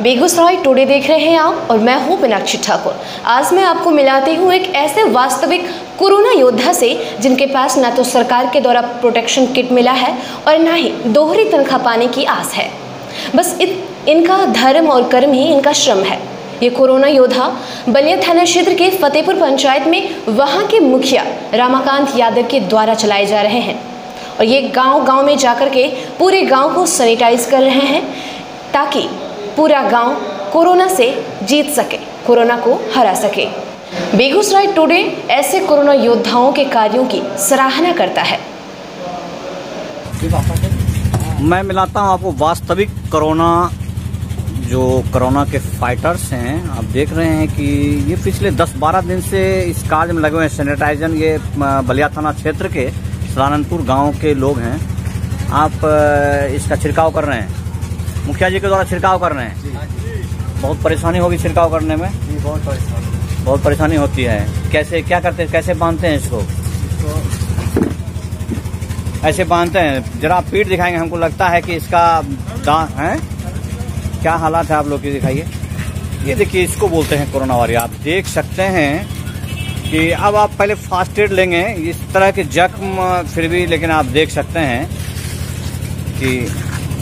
Begusarai today देख रहे हैं आप और मैं हूं मीनाक्षी ठाकुर। आज मैं आपको मिलाती हूं एक ऐसे वास्तविक कोरोना योद्धा से जिनके पास ना तो सरकार के द्वारा प्रोटेक्शन किट मिला है और ना ही दोहरी तनख्वाह पाने की आस है। बस इनका धर्म और कर्म ही इनका श्रम है। ये कोरोना योद्धा बलिया थाना क्षेत्र के फतेहपुर पंचायत में वहाँ के मुखिया रामकांत यादव के द्वारा चलाए जा रहे हैं और ये गांव-गांव में जाकर के पूरे गांव को सैनिटाइज कर रहे हैं ताकि पूरा गांव कोरोना से जीत सके, कोरोना को हरा सके। बेगूसराय टुडे ऐसे कोरोना योद्धाओं के कार्यों की सराहना करता है। मैं मिलाता हूं आपको वास्तविक कोरोना, जो कोरोना के फाइटर्स हैं। आप देख रहे हैं कि ये पिछले 10-12 दिन से इस कार्य में लगे हुए हैं, सैनिटाइजन। ये बलिया थाना क्षेत्र के सदानंदपुर गांव के लोग हैं। आप इसका छिड़काव कर रहे हैं, मुखिया जी के द्वारा छिड़काव कर रहे हैं। बहुत परेशानी होगी छिड़काव करने में? जी, बहुत परेशानी होती है। कैसे क्या करते हैं, कैसे बांधते हैं इसको? ऐसे बांधते हैं। जरा पीठ दिखाएंगे, हमको लगता है कि इसका दांत है। क्या हालात है आप लोग की, दिखाइए। ये देखिए, इसको बोलते हैं कोरोना वॉरियर। आप देख सकते हैं कि अब आप पहले फास्ट एड लेंगे इस तरह के जख्म फिर भी, लेकिन आप देख सकते हैं कि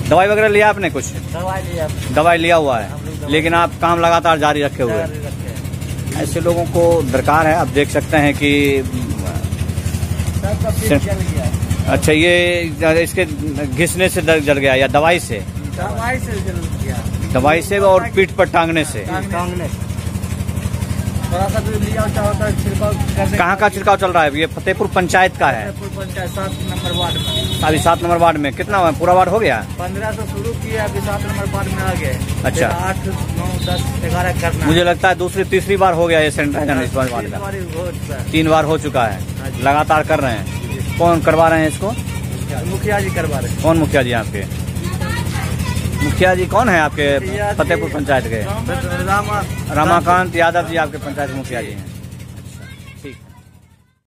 दवाई वगैरह लिया आपने? कुछ दवाई लिया हुआ है, लेकिन आप काम लगातार जारी रखे हुए हैं। ऐसे लोगों को दरकार है। आप देख सकते हैं कि अच्छा, ये इसके घिसने से दर्द जल गया या दवाई से? दवाई से और पीठ पर टांगने से। कहाँ का छिड़काव चल रहा है? ये फतेहपुर पंचायत का है, 7 नंबर वार्ड में। अभी 7 नंबर वार्ड में कितना है? पूरा वार्ड हो गया? 15 से शुरू किया, अभी 7 नंबर वार्ड में आ गए। अच्छा, 8, 9, 10, 11 करना। मुझे लगता है 2-3 बार हो गया ये सैनिटाइजन। इस वार्ड का 3 बार हो चुका है, लगातार कर रहे हैं। कौन करवा रहे हैं इसको? मुखिया जी करवा रहे हैं। कौन मुखिया जी? आपके मुखिया जी कौन है आपके फतेहपुर पंचायत के? रामाकांत यादव जी आपके पंचायत मुखिया जी हैं।